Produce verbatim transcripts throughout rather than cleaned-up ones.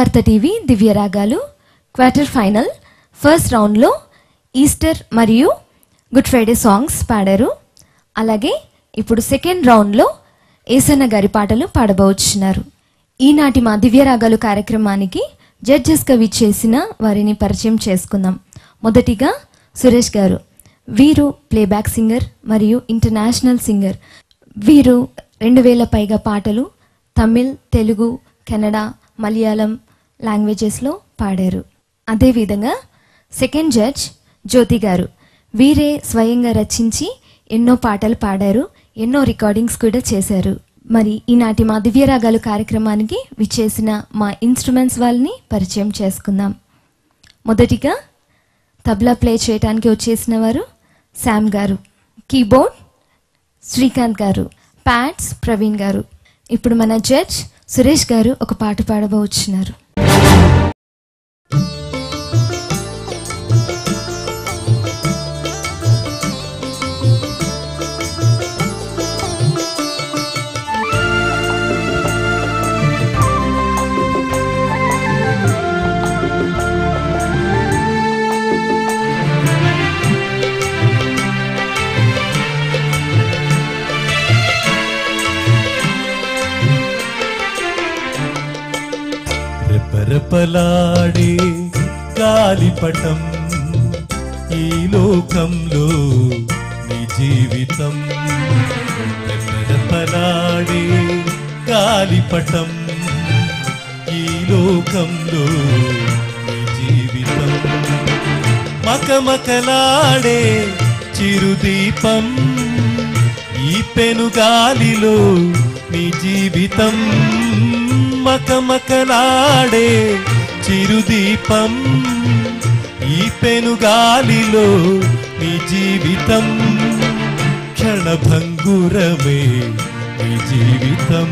వార్త TV దివ్యరాగాలు quarter final first రౌండ్లో Easter మరియు గుడ్ ఫ్రైడే సాంగ్స్ పాడారు. అలాగే ఇప్పుడు సెకండ్ రౌండ్లో ఏసన్న గారి పాటలు పాడబోతున్నారు. ఈనాటి మా దివ్యరాగాలు కార్యక్రమానికి జడ్జెస్గా విచ్చేసిన వారిని పరిచయం చేసుకుందాం. మొదటిగా సురేష్ గారు, వీరు ప్లేబ్యాక్ సింగర్ మరియు ఇంటర్నేషనల్ సింగర్. వీరు రెండు వేల పైగా పాటలు తమిళ్, తెలుగు, కెనడా, మలయాళం లాంగ్వేజెస్లో పాడారు. అదేవిధంగా సెకండ్ జడ్జ్ జ్యోతి గారు, వీరే స్వయంగా రచించి ఎన్నో పాటలు పాడారు, ఎన్నో రికార్డింగ్స్ కూడా చేశారు. మరి ఈనాటి మా దివ్యరాగాలు కార్యక్రమానికి విచ్చేసిన మా ఇన్స్ట్రుమెంట్స్ వాళ్ళని పరిచయం చేసుకుందాం. మొదటిగా తబలా ప్లే చేయడానికి వచ్చేసిన వారు శామ్ గారు, కీబోర్డ్ శ్రీకాంత్ గారు, ప్యాడ్స్ ప్రవీణ్ గారు. ఇప్పుడు మన జడ్జ్ సురేష్ గారు ఒక పాట పాడబోతున్నారు. రెపరెపలాడే గాలిపటం ఈ లోకంలో నీ జీవితం, రెపరెపలాడే గాలిపటం ఈ లోకంలో నీ జీవితం, మకమకలాడే చిరుదీపం ఈ పెనుగాలిలో నీ జీవితం, మకమకలాడే చిరుదీపం ఈ పెనుగాలిలో నీ జీవితం, క్షణభంగురమే నీ జీవితం,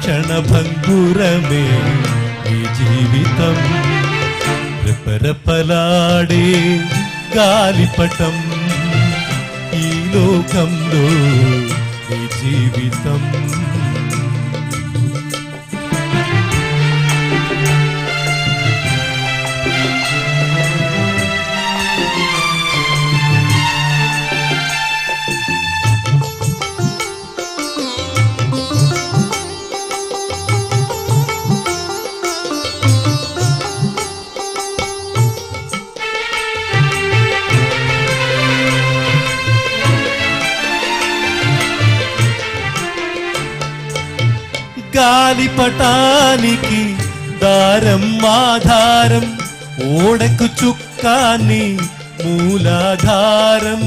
క్షణభంగురమే నీ జీవితం, రెపరెపలాడే గాలిపటం ఈ లోకంలో నీ జీవితం. గాలిపటానికి దారం ఆధారం, ఓడకు చుక్కాని మూలాధారం,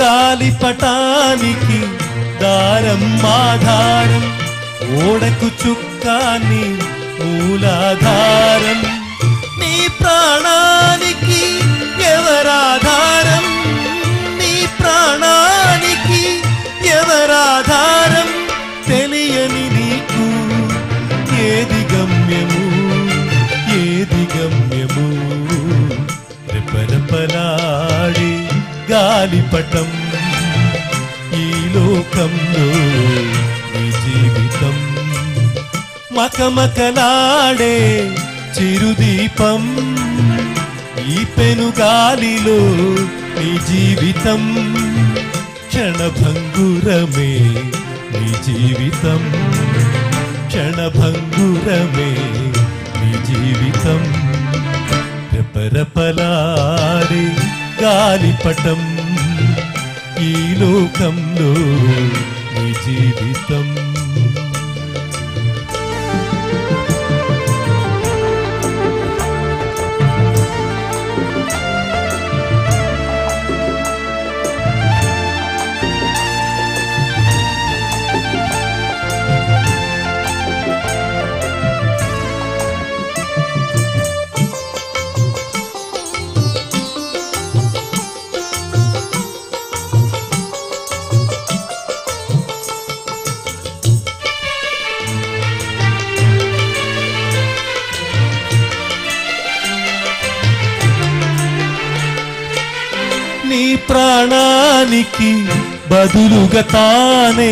గాలిపటానికి దారం ఆధారం, ఓడకు చుక్కాని మూలాధారం, నీ ప్రాణానికి ఎవరాధారం, నీ ప్రాణా ఎవరాధారం, తెలియని నీకు ఏది గమ్యము, ఏది గమ్యము, రెపరెపలాడే గాలిపటం ఈ లోకంలో నీ జీవితం, మకమకలాడే చిరుదీపం ఈ పెనుగాలిలో నీ జీవితం, క్షణభంగురమే నీ జీవితం, క్షణభంగురమే నీ జీవితం, రెపరెపలాడే గాలిపటం ఈ లోకంలో నీ జీవితం. ప్రాణానికి బదులుగా తానే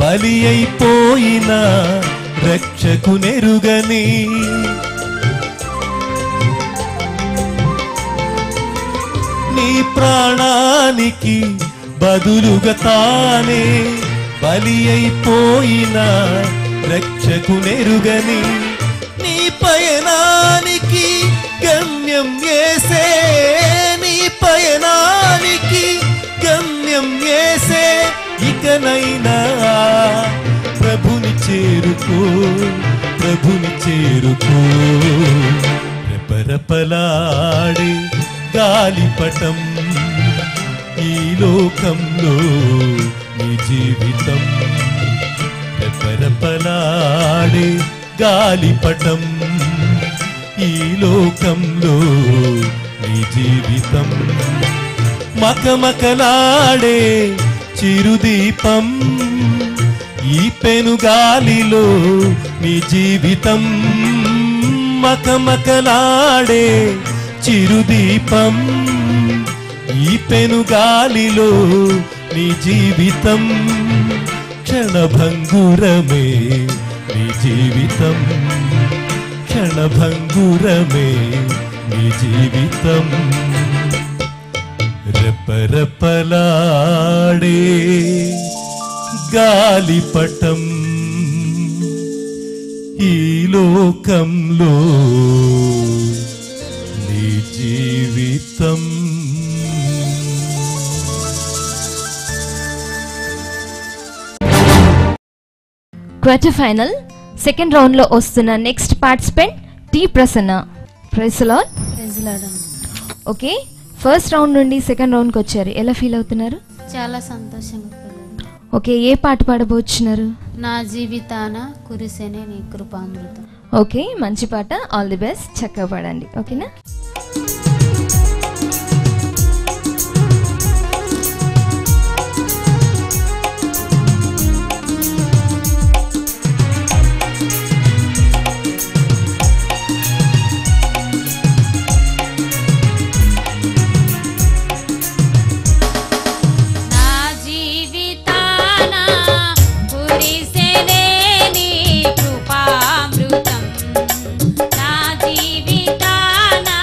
బలియై పోయినా రక్షకునెరుగని నీ ప్రాణానికి బదులుగా తానే బలియై పోయినా రక్షకునెరుగని నీ పయనానికి గమ్యం యేసే నీ పయనానికి గమ్యం యేసే ఇకనైనా ప్రభుని చేరుకో ప్రభుని చేరుకో రెపరెపలాడే గాలిపటం ఈ లోకంలో నీ జీవితం రెపరెపలాడే గాలిపటం ఈ లోకంలో నీ జీవితం మకమకలాడే చిరుదీపం ఈ పెనుగాలిలో నీ జీవితం మకమకలాడే చిరుదీపం ఈ పెనుగాలిలో నీ జీవితం క్షణభంగురమే నీ జీవితం క్షణభంగురమే నీ జీవితం రెపరెపలాడే గాలిపటం ఈ లోకంలో నీ జీవితం. క్వార్టర్ ఫైనల్ సెకండ్ రౌండ్ లో వస్తున్న next participant T Prasanna. Praise the Lord. Praise the Lord. Okay, first round నుండి సెకండ్ రౌండ్కి వచ్చారు, ఎలా ఫీల్ అవుతున్నారు? చాలా సంతోషంగా. ఓకే, ఏ పాట పాడబోతున్నారు? నా జీవితాన కురిసెనే నీ కృపామృతం. ఓకే, మంచి పాట, ఆల్ ది బెస్ట్, చక్కగా పాడండి. ఓకేనా? నీ కృపామృతం నా జీవితానా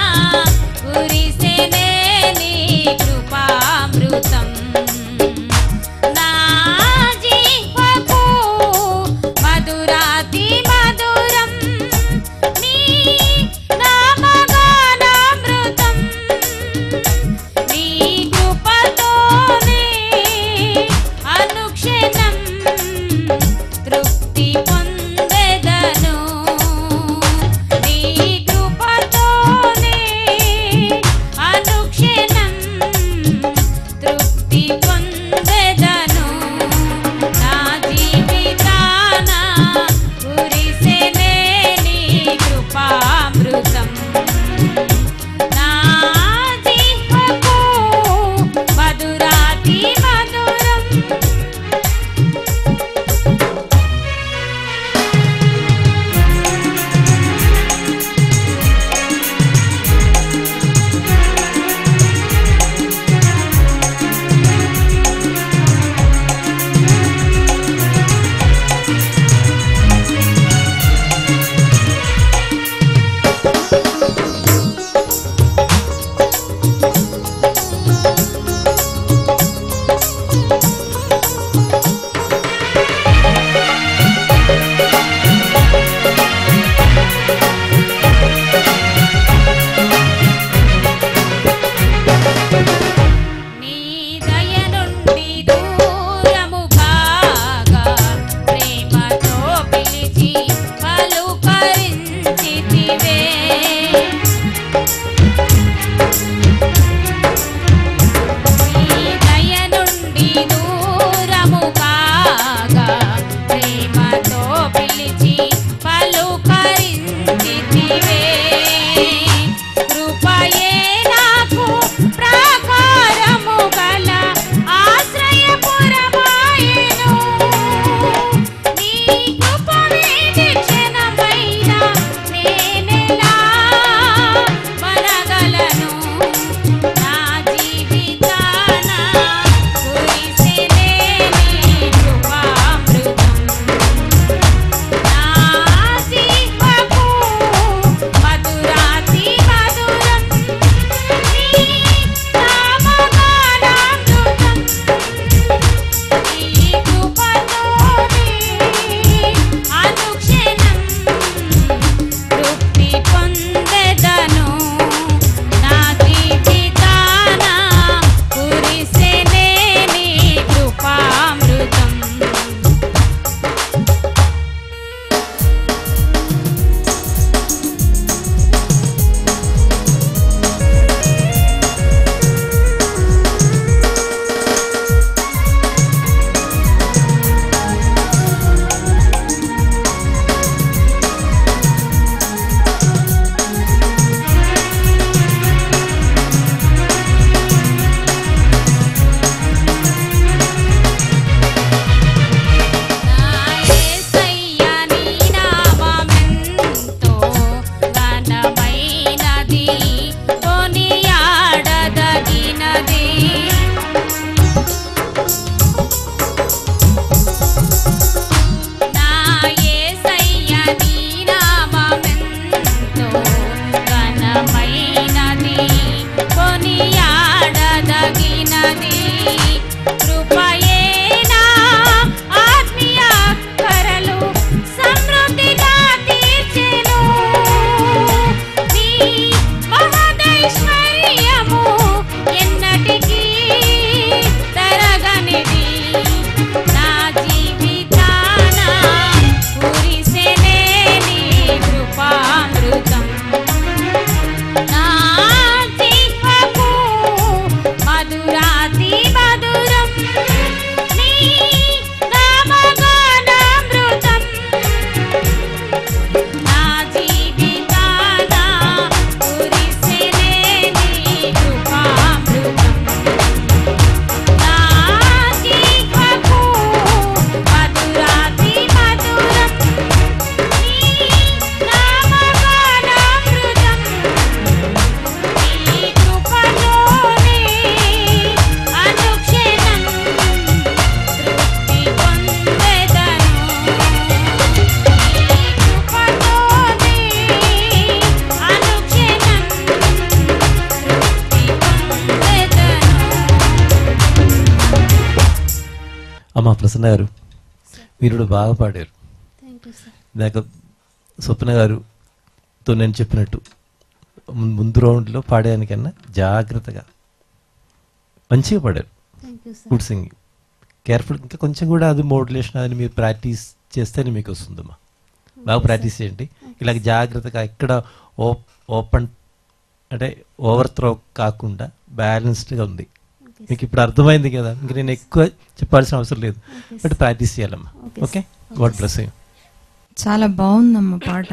రచన గారు మీరు కూడా బాగా పాడారు. నాకు స్వప్న గారుతో నేను చెప్పినట్టు ముందు రౌండ్లో పాడేదానికన్నా జాగ్రత్తగా మంచిగా పాడారు. Good singing, careful. ఇంకా కొంచెం కూడా అది మోడ్యులేషన్ అది మీరు ప్రాక్టీస్ చేస్తేనే మీకు వస్తుందమ్మా. బాగా ప్రాక్టీస్ చేయండి. ఇలాగ జాగ్రత్తగా ఇక్కడ ఓ ఓపెన్ అంటే ఓవర్ త్రో కాకుండా బ్యాలెన్స్డ్గా ఉంది. మీకు ఇప్పుడు అర్థమైంది కదా, ఇంక నేను ఎక్కువ చెప్పాల్సిన అవసరం లేదు. బట్ ప్రాక్టీస్ చేయాలమ్మా. Okay, God bless you. చాలా బాగుందమ్మా పాట.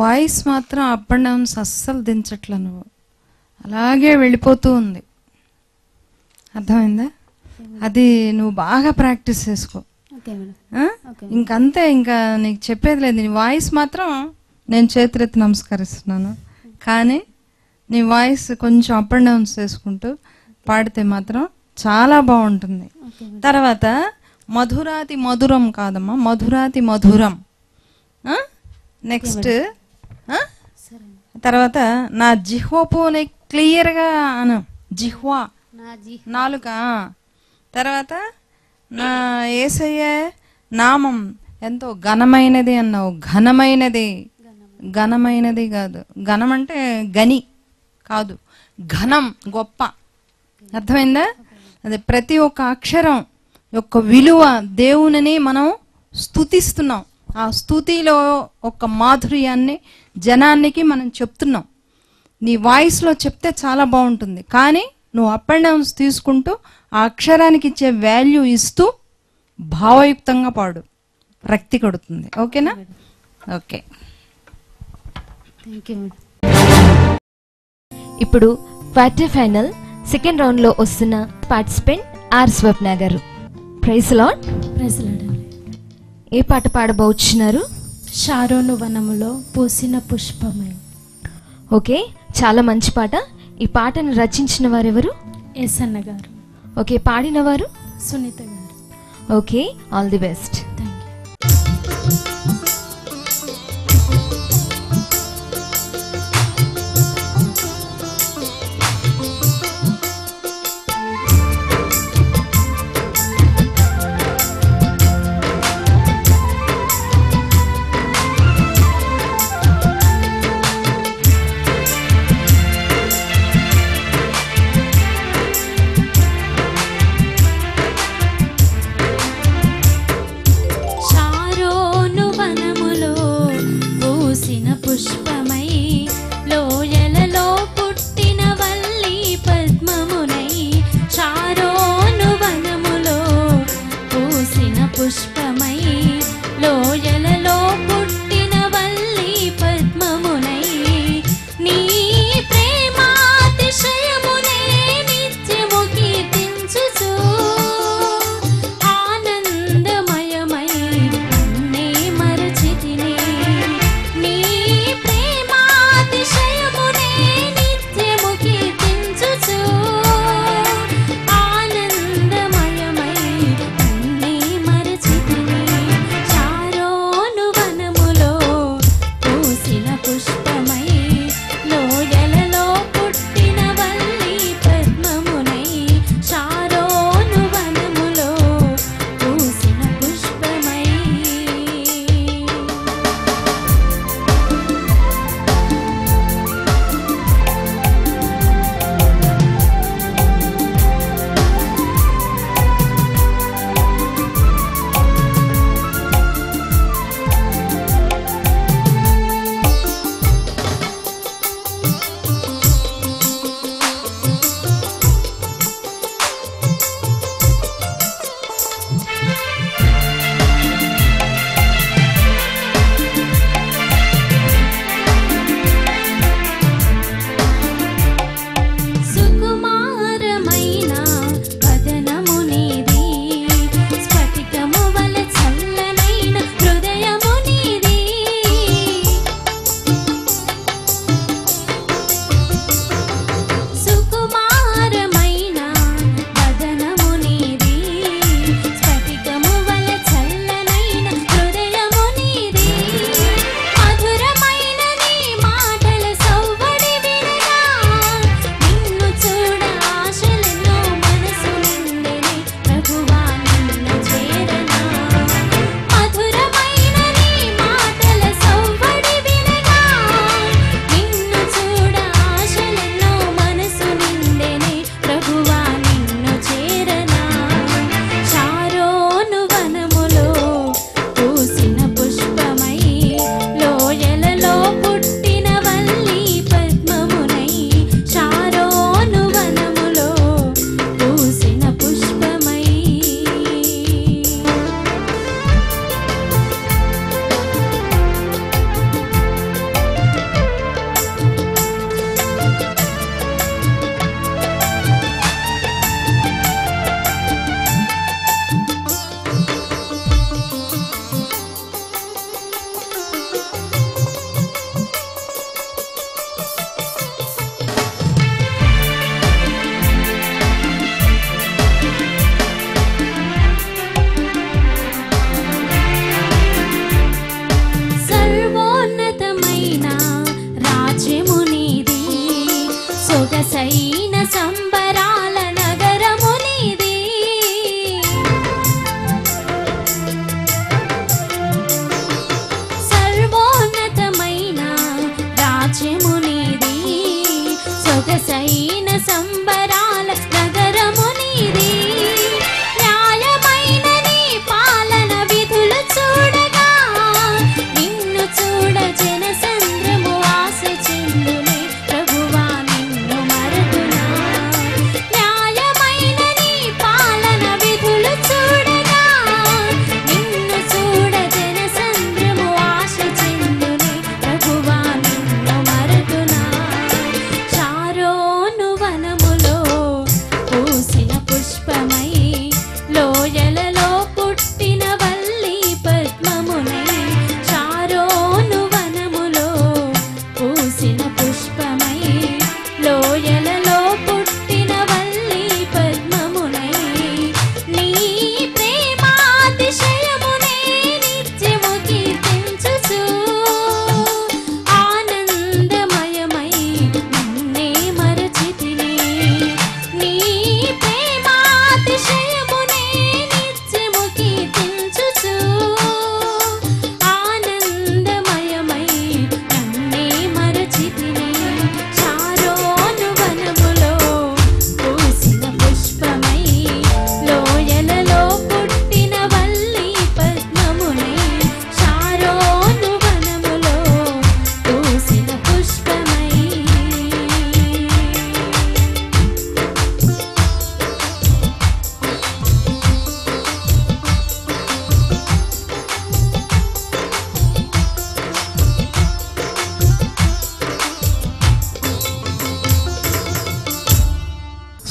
వాయిస్ మాత్రం అప్ అండ్ డౌన్స్ అస్సలు దించట్లా, నువ్వు అలాగే వెళ్ళిపోతూ ఉంది. అర్థమైందా? అది నువ్వు బాగా ప్రాక్టీస్ చేసుకో. ఇంకంతే, ఇంకా నీకు చెప్పేది లేదు. నీ వాయిస్ మాత్రం నేను చేతులెత్తి నమస్కరిస్తున్నాను, కానీ నీ వాయిస్ కొంచెం అప్ అండ్ డౌన్స్ చేసుకుంటూ పాడితే మాత్రం చాలా బాగుంటుంది. తర్వాత మధురాతి మధురం కాదమ్మా, మధురాతి మధురం. నెక్స్ట్ తర్వాత నా జిహ్వపుని క్లియర్గా అను. జిహ్వా, నాలుక. తర్వాత నా యేసయ్య నామం ఎంతో ఘనమైనది అన్నావు. ఘనమైనది, ఘనమైనది కాదు. ఘనం అంటే గని కాదు, ఘనం, గొప్ప. అర్థమైందా? అదే ప్రతి ఒక్క అక్షరం యొక్క విలువ. దేవునిని మనం స్తుతిస్తున్నాం, ఆ స్తుతిలో ఒక మాధుర్యాన్ని జనానికి మనం చెప్తున్నాం. నీ వాయిస్లో చెప్తే చాలా బాగుంటుంది, కానీ నువ్వు అప్ అండ్ డౌన్స్ తీసుకుంటూ ఆ అక్షరానికి ఇచ్చే వాల్యూ ఇస్తూ భావయుక్తంగా పాడు. రక్తి కడుతుంది. ఓకేనా? Okay, thank you. ఇప్పుడు క్వార్టర్ ఫైనల్ సెకండ్ రౌండ్లో వస్తున్న పార్టిసిపెంట్ ఆర్ స్వప్న గారు. Praise Lord. Praise Lord. ఏ పాట పాడబోతున్నారు? షారోను వనములో పూసిన పుష్పమే. ఓకే, చాలా మంచి పాట. ఈ పాటను రచించిన వారెవరు? ఎస్సన్న గారు. ఓకే, పాడిన వారు? సునీత గారు. Okay, all the best. Thank you.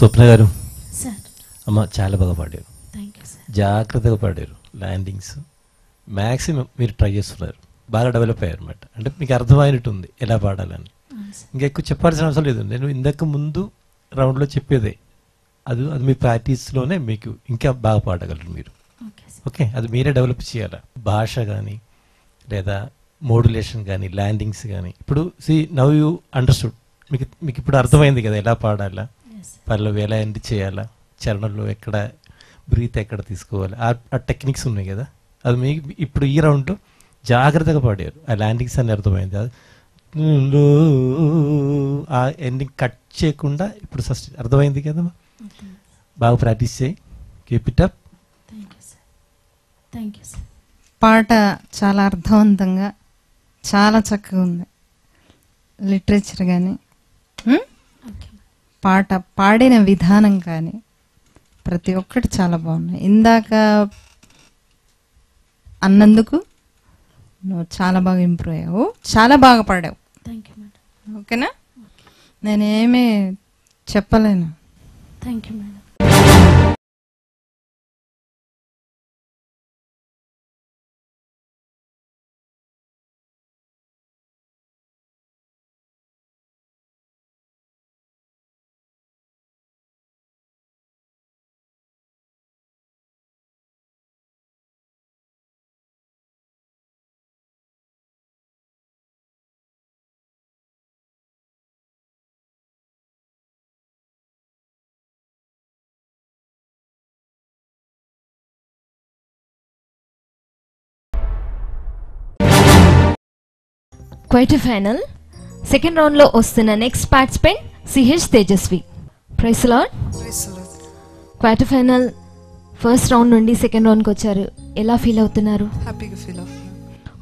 Swapna గారు సార్ అమ్మ చాలా బాగా పాడారు. Thank you sir. జాగ్రత్తగా పాడారు. ల్యాండింగ్స్ మ్యాక్సిమం మీరు ట్రై చేస్తున్నారు, బాగా డెవలప్ అయ్యారు అనమాట. అంటే మీకు అర్థమైనట్టుంది ఎలా పాడాలని. ఇంకా ఎక్కువ చెప్పాల్సిన అవసరం లేదు. నేను ఇందాక ముందు రౌండ్లో చెప్పేదే అది అది మీ ప్రాక్టీస్లోనే మీకు ఇంకా బాగా పాడగలరు మీరు. ఓకే, అది మీరే డెవలప్ చేయాలి. భాష కానీ లేదా మోడ్యులేషన్ కానీ ల్యాండింగ్స్ కానీ. ఇప్పుడు సి నవ్ యూ అండర్స్టూడ్, మీకు మీకు ఇప్పుడు అర్థమైంది కదా ఎలా పాడాలా, పల్లవి ఎలా ఎండ్ చేయాలా, చరణంలో ఎక్కడ బ్రీత్ ఎక్కడ తీసుకోవాలి, ఆ టెక్నిక్స్ ఉన్నాయి కదా. అది మీకు ఇప్పుడు ఈ రౌండ్లో జాగ్రత్తగా పాడారు. ఆ ల్యాండింగ్స్ అని అర్థమైంది. అది ఆ ఎండింగ్ కట్ చేయకుండా ఇప్పుడు ఫస్ట్ అర్థమైంది కదా. బాగా ప్రాక్టీస్ చేయి. Keep it up. Thank you sir. పాట చాలా అర్థవంతంగా చాలా చక్కగా ఉంది. లిటరేచర్ కానీ పాట పాడిన విధానం కానీ ప్రతి ఒక్కటి చాలా బాగున్నాయి. ఇందాక అన్నందుకు నువ్వు చాలా బాగా ఇంప్రూవ్ అయ్యావు, చాలా బాగా పాడావు. Thank you madam. ఓకేనా, నేనేమీ చెప్పలేను. Thank you madam. Quarter final second రౌండ్లో వస్తున్న నెక్స్ట్ పార్టిసిపెంట్ సిహెచ్ తేజస్వి. ప్రైస్ లార్డ్. క్వార్టర్ ఫైనల్ ఫస్ట్ రౌండ్ నుండి సెకండ్ రౌండ్కి వచ్చారు, ఎలా ఫీల్ అవుతున్నారు? హ్యాపీగా ఫీల్ అవుతున్నారు.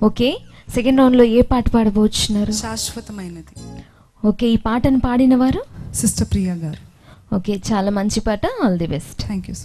ఓకే, సెకండ్ రౌండ్లో ఏ పాట పాడబోతున్నారు? శాశ్వతమైనది. ఓకే, ఈ పాటను పాడిన వారు సిస్టర్ ప్రియా గారు. ఓకే, చాలా మంచి పాట. All the best. Thank you.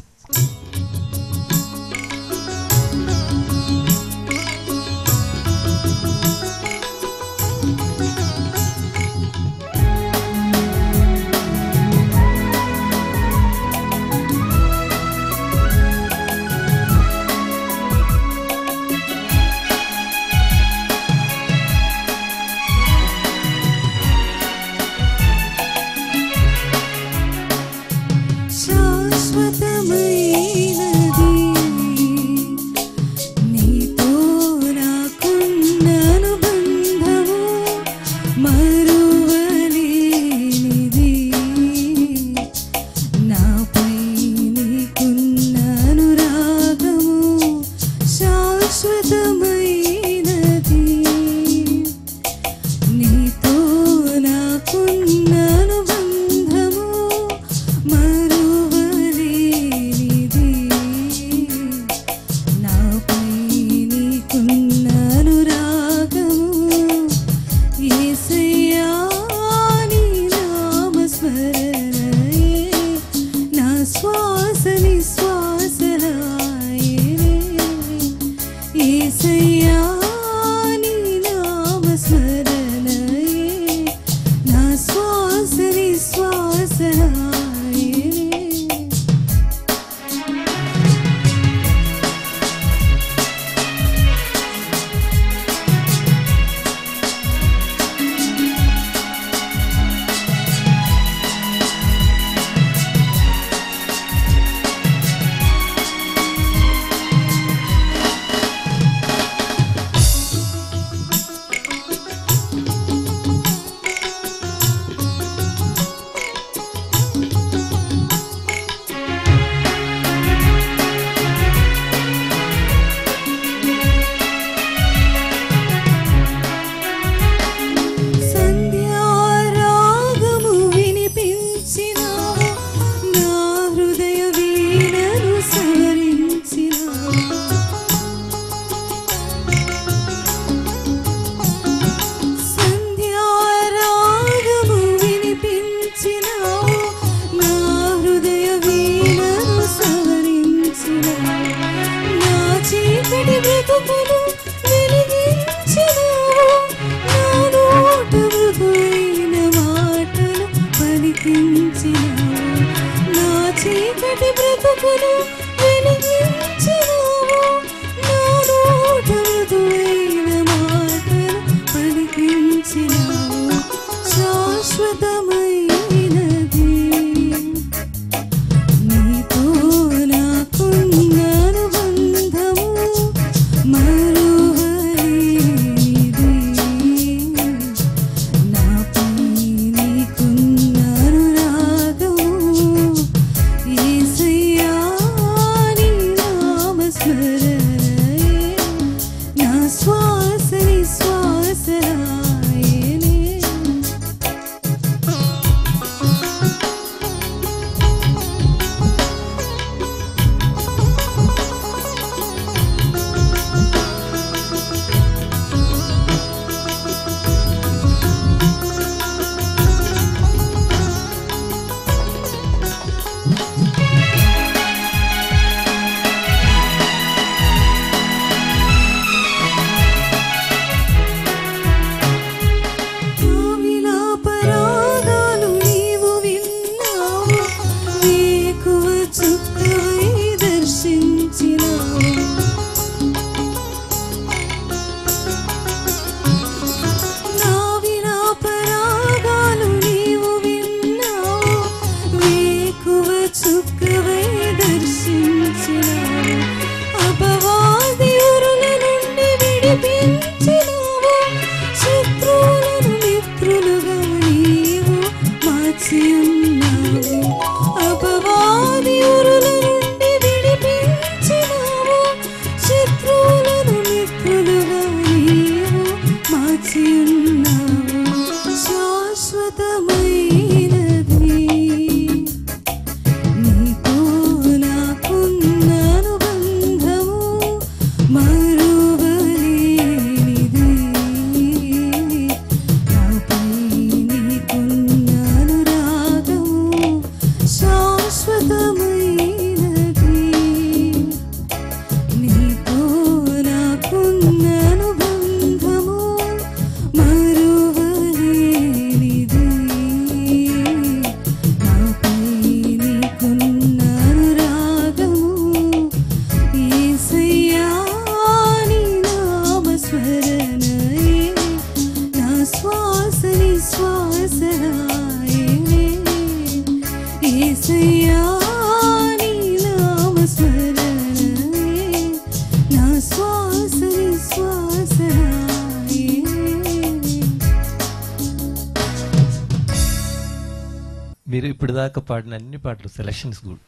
మీరు ఇప్పుడు దాకా పాడిన అన్ని పాటలు సెలక్షన్స్ గుడ్,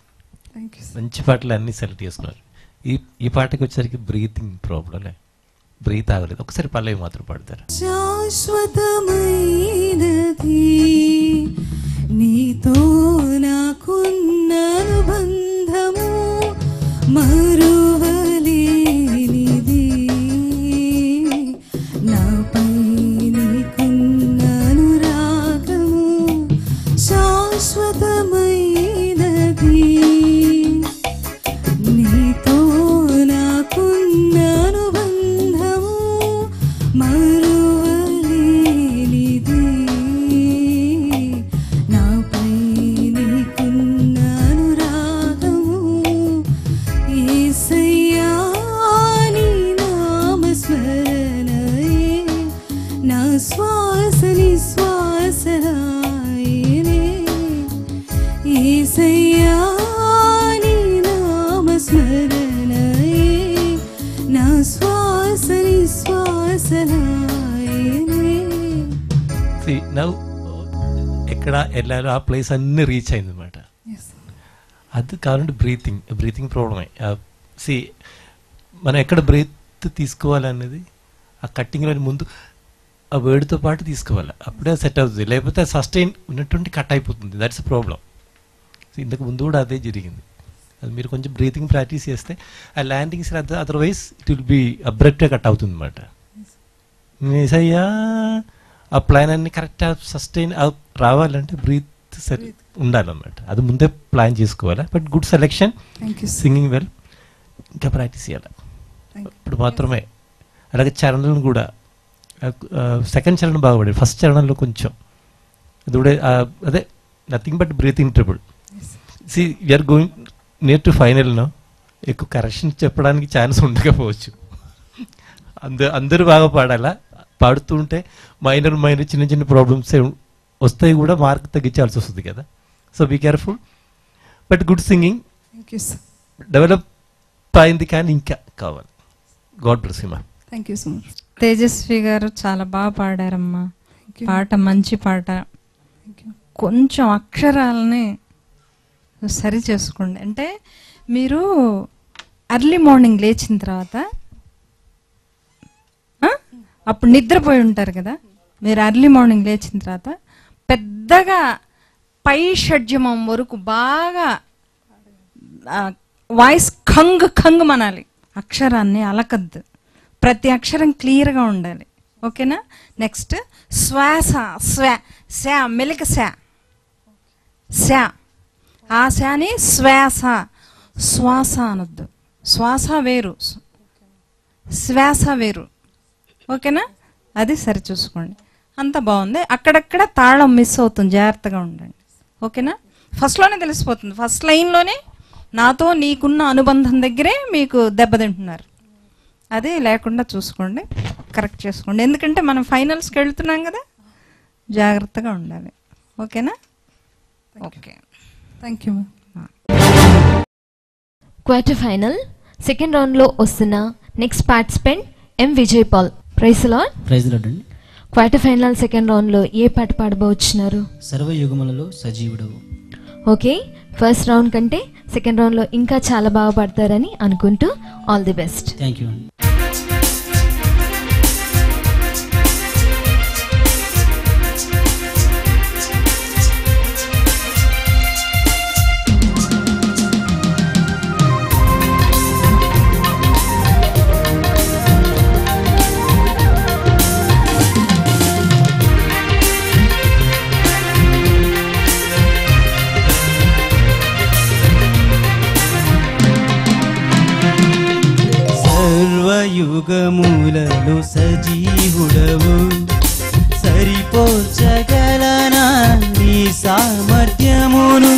మంచి పాటలు అన్నీ సెలెక్ట్ చేసుకున్నారు. ఈ ఈ పాటకి వచ్చేసరికి బ్రీతింగ్ ప్రాబ్లమే, బ్రీత్ ఆగలేదు. ఒకసారి పల్లవి మాత్రం పాడతారు. శాశ్వతమైనది నీతో నాకున్న అనుబంధము, మరువలేనిది నాపై నీకున్న అనురాగము, శాశ్వతమైనది నీతో నాకున్న అనుబంధము, మరువలేనిది నాపై నీకున్న అనురాగము, యేసయ్యా నీ నామస్మరణే నా శ్వాస నిశ్వాస, యేసయ్యా నీ నామస్మరణే నా శ్వాస నిశ్వాస. ఎక్కడ వెళ్ళారో ఆ ప్లేస్ అన్నీ రీచ్ అయింది అనమాట. అది కావాలంటే బ్రీతింగ్ బ్రీతింగ్ ప్రాబ్లమే. సి మనం ఎక్కడ బ్రీత్ తీసుకోవాలనేది ఆ కట్టింగ్లో ముందు ఆ వర్డ్తో పాటు తీసుకోవాలి, అప్పుడే సెట్ అవుతుంది. లేకపోతే సస్టైన్ ఉన్నటువంటి కట్ అయిపోతుంది, దట్స్ ప్రాబ్లం. ఇంతకు ముందు కూడా అదే జరిగింది. అది మీరు కొంచెం బ్రీతింగ్ ప్రాక్టీస్ చేస్తే ఆ ల్యాండింగ్స్ రాదు, అదర్వైజ్ ఇట్ విల్ బీ అబ్రప్ట్గా కట్ అవుతుంది అనమాట. నిజయ్యా ఆ ప్లాన్ అన్ని కరెక్ట్గా సస్టైన్ రావాలంటే బ్రీత్ సరి ఉండాలన్నమాట. అది ముందే ప్లాన్ చేసుకోవాలి. But good selection, singing well, ఇంకా ప్రాక్టీస్ చేయాలి. ఇప్పుడు మాత్రమే అలాగే చరణాలను కూడా సెకండ్ చరణం బాగుపడేది, ఫస్ట్ చరణంలో కొంచెం అది కూడా అదే nothing but breathing trouble. See, we are going near to final no, ekku correction చెప్పడానికి ఛాన్స్ ఉండకపోవచ్చు. అంద అందరూ బాగా పాడాలా, పాడుతుంటే మైనర్ మైనర్ చిన్న చిన్న ప్రాబ్లమ్స్ వస్తాయి కూడా, మార్క్ తగ్గించాల్సి వస్తుంది కదా. So be careful, but good singing develop అయింది కానీ ఇంకా కావాలి. గాడ్ బ్లెస్ యు మా. Thank you so much. Tejaswi గారు చాలా బాగా పాడారమ్మా, పాట మంచి పాట. కొంచెం అక్షరాలని సరి చేసుకోండి. అంటే మీరు అర్లీ మార్నింగ్ లేచిన తర్వాత, అప్పుడు నిద్రపోయి ఉంటారు కదా, మీరు అర్లీ మార్నింగ్ లేచిన తర్వాత పెద్దగా పై షడ్జమం వరకు బాగా వాయిస్ ఖంగ్ ఖంగ్ మనాలి, అక్షరాన్ని అలకద్దు, ప్రతి అక్షరం క్లియర్గా ఉండాలి, ఓకేనా. నెక్స్ట్ శ్వాస స్వా శా మెలిక శా శా, ఆ శాని శ్వాస శ్వాస అనొద్దు, శ్వాస వేరు శ్వాస వేరు, ఓకేనా. అది సరి చూసుకోండి, అంత బాగుంది. అక్కడక్కడ తాళం మిస్ అవుతుంది, జాగ్రత్తగా ఉండండి, ఓకేనా. ఫస్ట్లోనే తెలిసిపోతుంది, ఫస్ట్ లైన్లోనే నాతో నీకున్న అనుబంధం దగ్గరే మీకు దెబ్బతింటున్నారు, అదే లేకుండా చూసుకోండి, కరెక్ట్ చేసుకోండి. ఎందుకంటే మనం ఫైనల్స్కి వెళ్తున్నాం కదా, జాగ్రత్తగా ఉండాలి, ఓకేనా. Okay, thank you. Quarter final second రౌండ్లో వస్తున్న next participant M Vijay Paul. Praise Lord. Praise Lord అండి. క్వార్టర్ ఫైనల్ సెకండ్ రౌండ్లో ఏ పాట పాడబోతున్నారు? సర్వయుగములలో సజీవుడవు. ఓకే, ఫస్ట్ రౌండ్ కంటే సెకండ్ రౌండ్లో ఇంకా చాలా బాగా పాడతారని అనుకుంటూ all the best. Thank you. యుగములలో సజీవుడవు, సరిపోల్చగలనా నీ సామర్థ్యమును,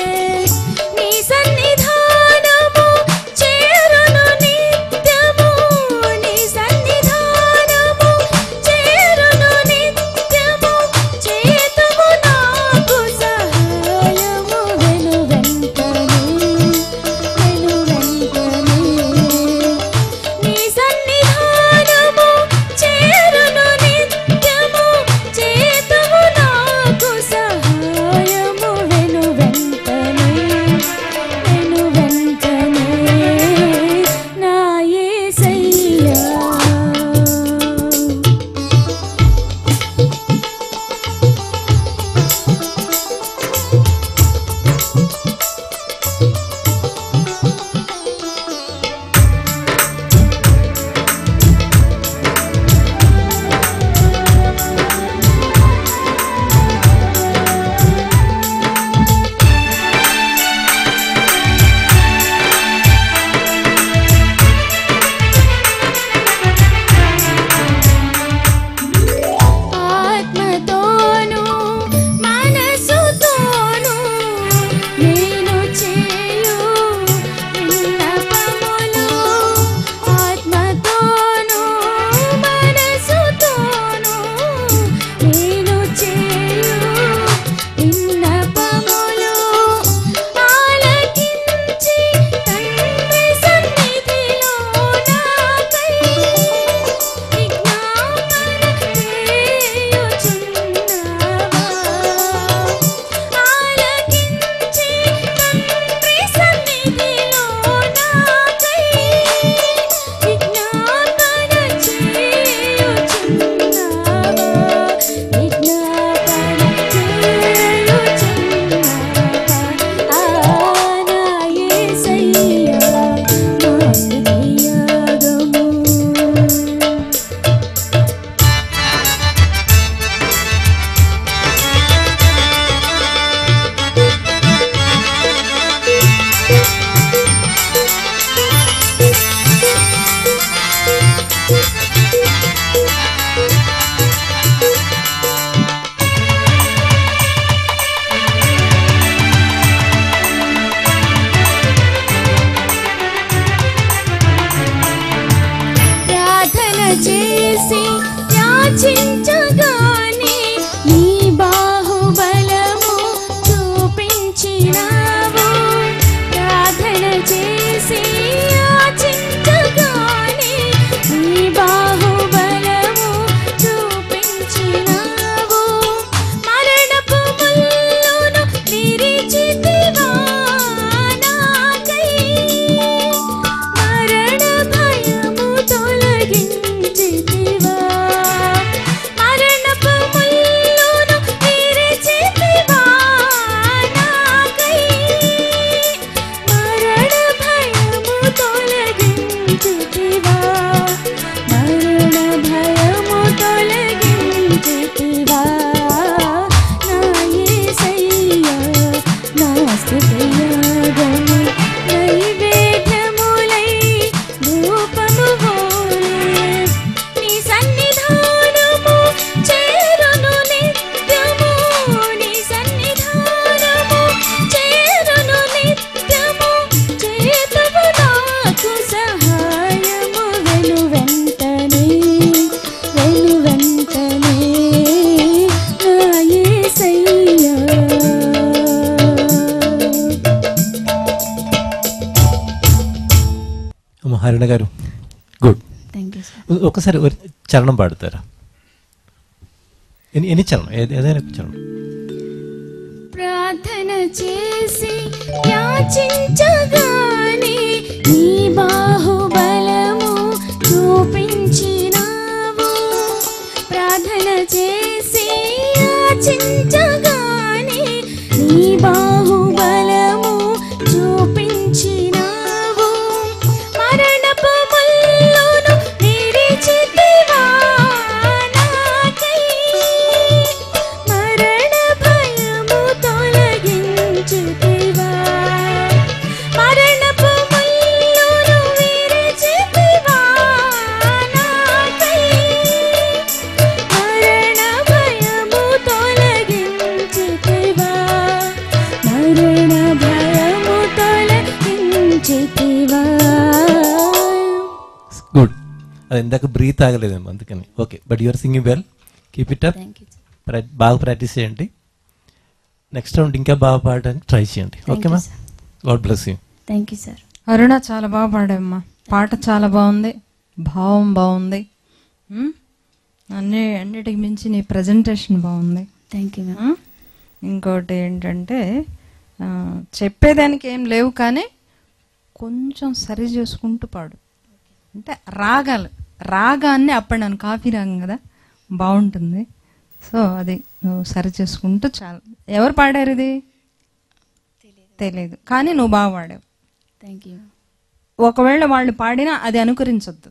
నీ సన్నిధానము చేరును నిత్యము, నీ సన్నిధానము చేరును నిత్యము, చేతుము నాకు సహాయము, వెను వెంటనే వెను వెంటనే నీ సన్నిధానము చేరును. ആരുടെ കാര്യം? Good, thank you sir. Okay sir, ഒരു ചരണം പാടിത്തരാം. എനി ചരണം ഏതായാലും ചരണം. ప్రార్థన చేసి యాచించగానే నీ బాహుబలము చూపించినావు. ప్రార్థన చేసి యాచించగానే నీ బాహుబలము చూపించినావు. మరణపు ముళ్ళను విరిచితివా నాకై, మరణ భయము తొలగించితివా. మరణపు ముళ్ళను విరిచితివా నాకై, మరణ భయము తొలగించితివా. మరణ భయము తొలగించితివా. గుడ్. అది ఇందాక బ్రీత్ ఆగలేదేమో అందుకని. Okay, but you're singing well, keep it up. Thank you sir. ప్రా- బాగా ప్రాక్టీస్ చేయండి. నెక్స్ట్ రౌండ్ ఇంకా బాగా పాడడానికి ట్రై చేయండి. ఓకే మా, God bless you. Thank you sir. Aruna చాలా బాగా పాడామ్మా, పాట చాలా బాగుంది, భావం బాగుంది. ఉమ్? అన్ని అన్నిటికి మించి నీ ప్రజెంటేషన్ బాగుంది. Thank you ma'am. ఉమ్? ఇంకోటి ఏంటంటే ఆ, చెప్పేదానికి ఏం లేవు కానీ కొంచెం సరి చేసుకుంటూ పాడు. అంటే రాగాలు రాగాన్ని అప్పన్నాను, కాఫీ రాగం కదా, బాగుంటుంది. సో అది నువ్వు సరి చేసుకుంటూ చాలా. ఎవరు పాడారు ఇది తెలియదు కానీ నువ్వు బాగా పాడావు. Thank you. ఒకవేళ వాళ్ళు పాడినా అది అనుకరించొద్దు,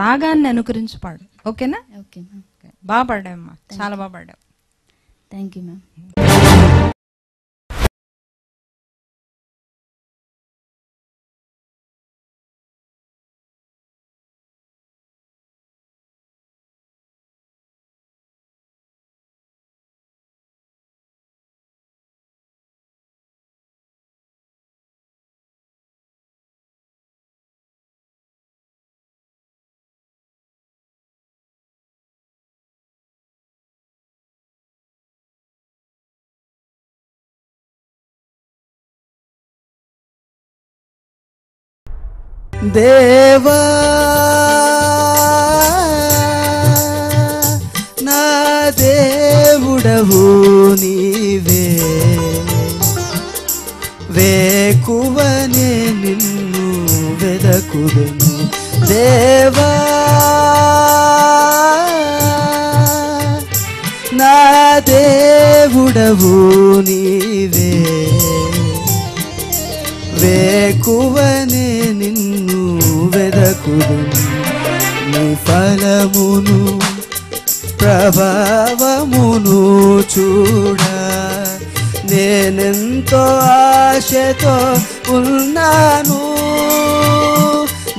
రాగాన్ని అనుకరించి పాడు. ఓకేనా? Okay ma'am. ఓకే. బాగా పాడావమ్మా, చాలా బాగా పాడావు. Thank you ma'am. దేవా నా దేవుడవు నీవే, వేకువనే నిన్ను వెదకువెను. దేవా నా దేవుడవు నీవే, వేకువనే నిన్ను వెదకుదును. నీ ఫలమును ప్రభావమును చూడ నేనెంతో ఆశతో ఉన్నాను.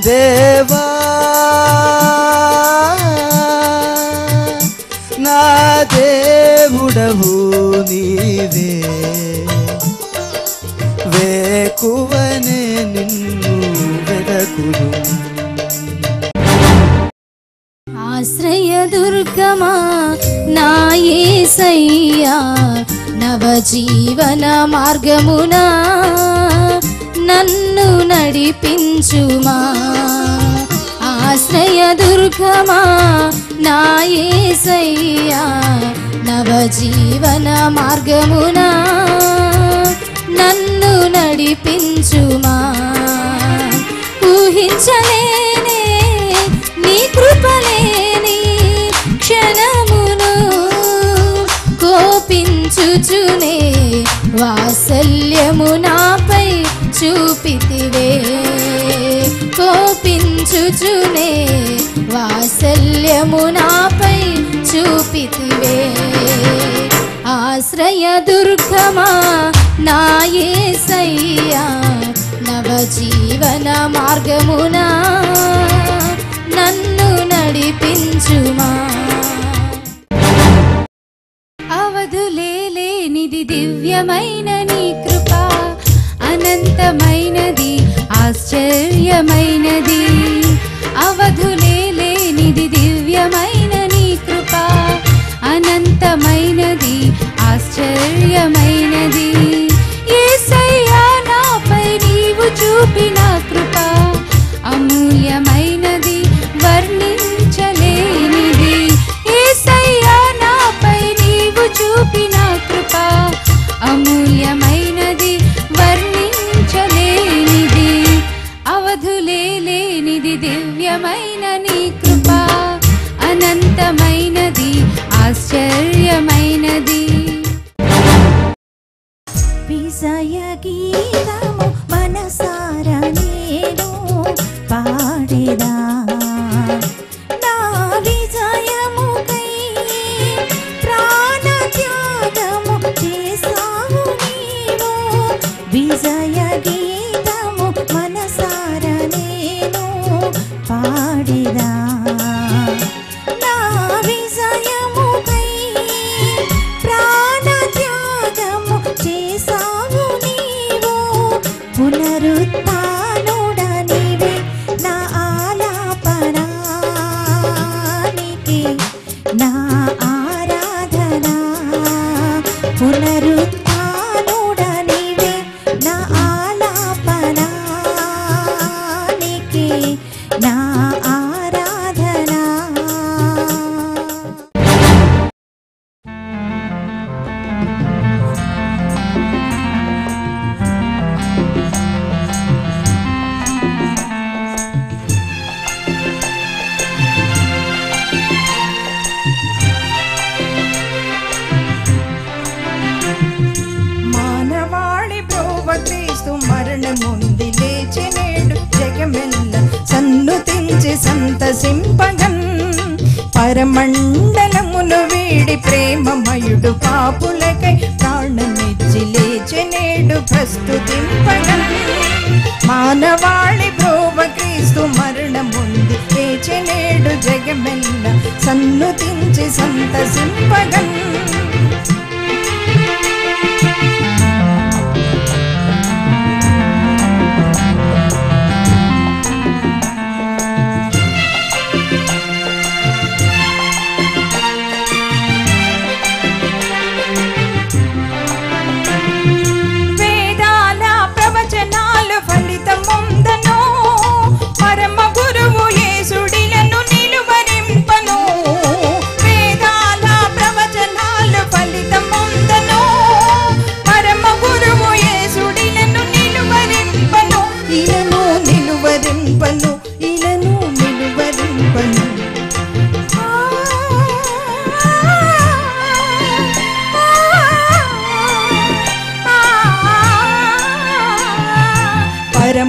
దేవా నా దేవుడవు నీవే, వేకువనే నిన్ను వెదకును. ఆశ్రయదుర్గమా నా యేసయ్యా, నవజీవన మార్గమునా నన్ను నడిపించుమా. ఆశ్రయదుర్గమా నా యేసయ్యా, నవజీవన మార్గమునా నన్ను నడిపించుమా. ఊహించలేనే నీ కృపలేని క్షణమును కోపించుచునే వాత్సల్యము నాపై చూపితివే. కోపించుచునే వాత్సల్యము నాపై చూపితివే. ఆశ్రయదుర్గమా నా యేసయ్యా, నవజీవన మార్గమునా నన్ను నడిపించుమా. అవధులేనిది దివ్యమైన నీ కృప, అనంతమైనది ఆశ్చర్యమైనది. అవధులేనిది దివ్యమైన నీ కృప, అనంతమైనది ఆశ్చర్యమైనది. యేసయ్యా నాపై నీవు చూపిన కృప అము ఇసయగీతము మనసార నేను పాడేదా నా విజయముకై ప్రాణ త్యాగము చేసావు నీవు విజయగీతము మనసార నేను పాడేదా సంతసింపగన్ పరమండలమును వీడి ప్రేమమయుడు పాపులకై ప్రాణమిచ్చి లేచి నేడు ప్రస్తుతింపగన్ మానవాళి భ్రోవ క్రీస్తు మరణముంది లేచి నేడు జగమెల్ల సన్నుతించి సంతసింపగన్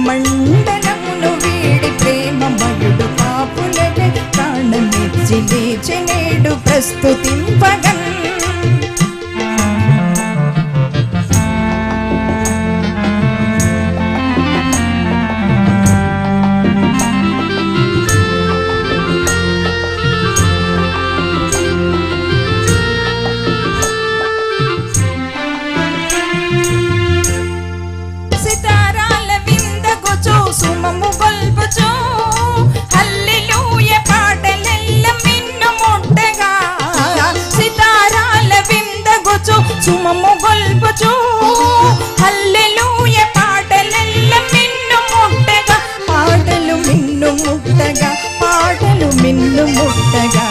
మండలమును వీడి ప్రేమ మయుడు పాపులకై ప్రాణమిచ్చి లేచి నేడు ప్రస్తుతింపగన్ సుమము గొల్పుచు హల్లెలూయ పాటలెల్ల మిన్ను ముట్టగా పాటలు మిన్ను ముట్టగా పాటలు మిన్ను ముట్టగా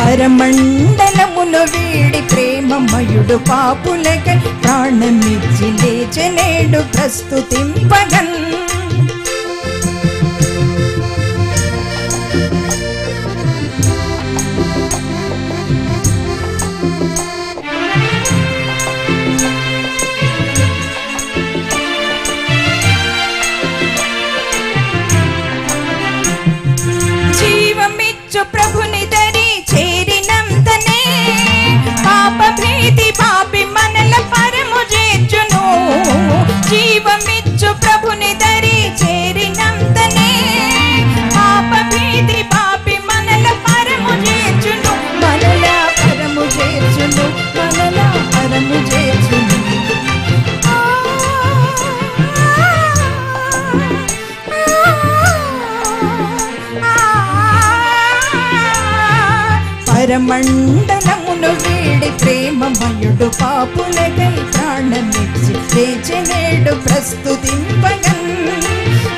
పరమండలమును వీడి ప్రేమమయుడు పాపులకై ప్రాణమిచ్చి లేచి నేడు ప్రస్తుతింపగన్ మండలమును వీడి ప్రేమమయుడు పాపులకై ప్రాణమిచ్చి లేచి నేడు ప్రస్తుతింపగన్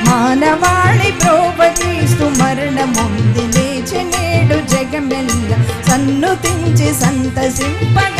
మానవాళి ప్రోవ క్రీస్తు మరణముంది లేచి నేడు జగమెల్ల సన్నుతించి సంతసింప